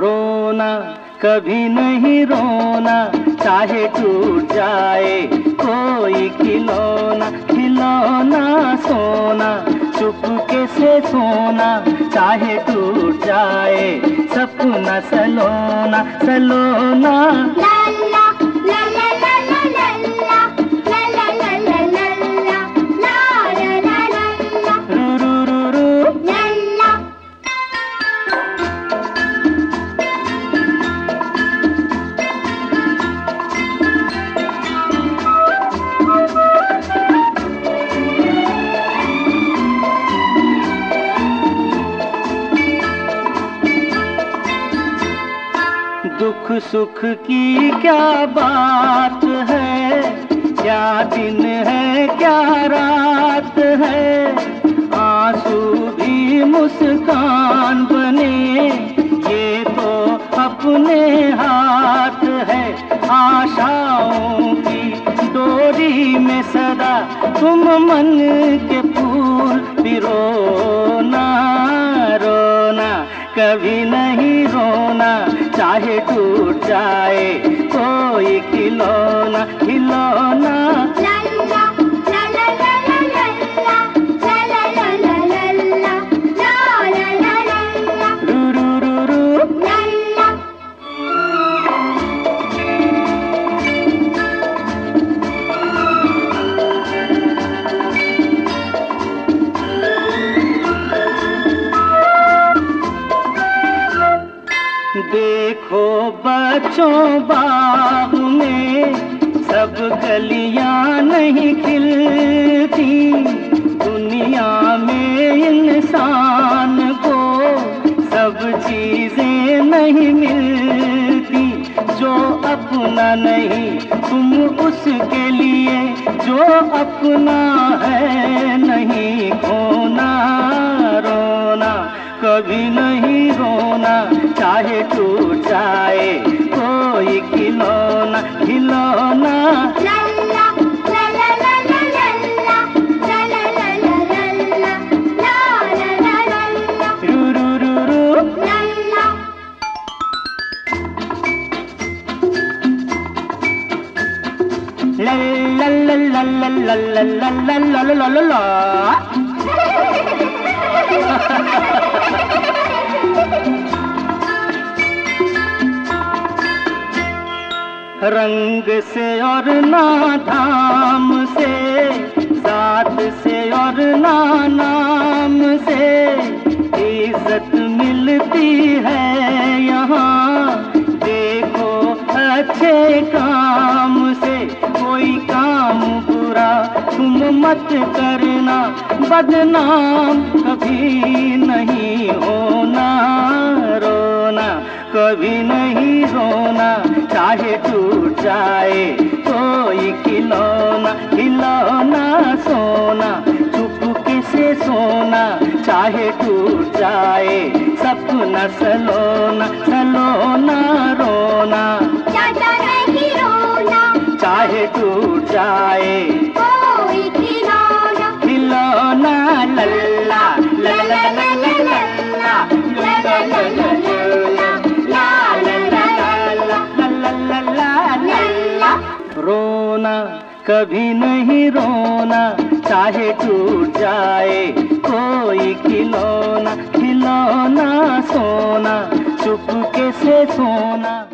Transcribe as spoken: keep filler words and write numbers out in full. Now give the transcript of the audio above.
रोना कभी नहीं रोना, चाहे टूट जाए कोई खिलौना। खिलौना सोना चुपके से सोना, चाहे टूट जाए सपना सलोना। सलोना दुख सुख की क्या बात है, क्या दिन है क्या रात है। आंसू भी मुस्कान बने ये तो अपने हाथ है। आशाओं की डोरी में सदा तुम मन के फूल भी। रोना रोना कभी नहीं रोना, चाहे टूट जाए कोई खिलौना। खिलौना देखो बच्चों बाग में सब कलियां नहीं खिलती। दुनिया में इंसान को सब चीजें नहीं मिलती। जो अपना नहीं तुम उसके लिए, जो अपना है नहीं खोना। रोना कभी नहीं रोना, चाहे टूट जाए कोई खिलौना। खिलौना रंग से और ना धाम से, साथ से और ना नाम से। इज्जत मिलती है यहाँ देखो अच्छे काम से। कोई काम बुरा तुम मत करना, बदनाम कभी नहीं होना। रोना कभी नहीं रोना, चाहे टूट जाए कोई खिलौना। खिलौना सोना चुपके से सोना, चाहे टूट जाए सपना सलोना। सलोना रोना नहीं रोना, चाहे टूट जाए कोई खिलौना। खिलौना लल्ला लल्ला लल्ला रोना कभी नहीं रोना, चाहे टूट जाए कोई खिलौना। खिलौना सोना चुपके से सोना।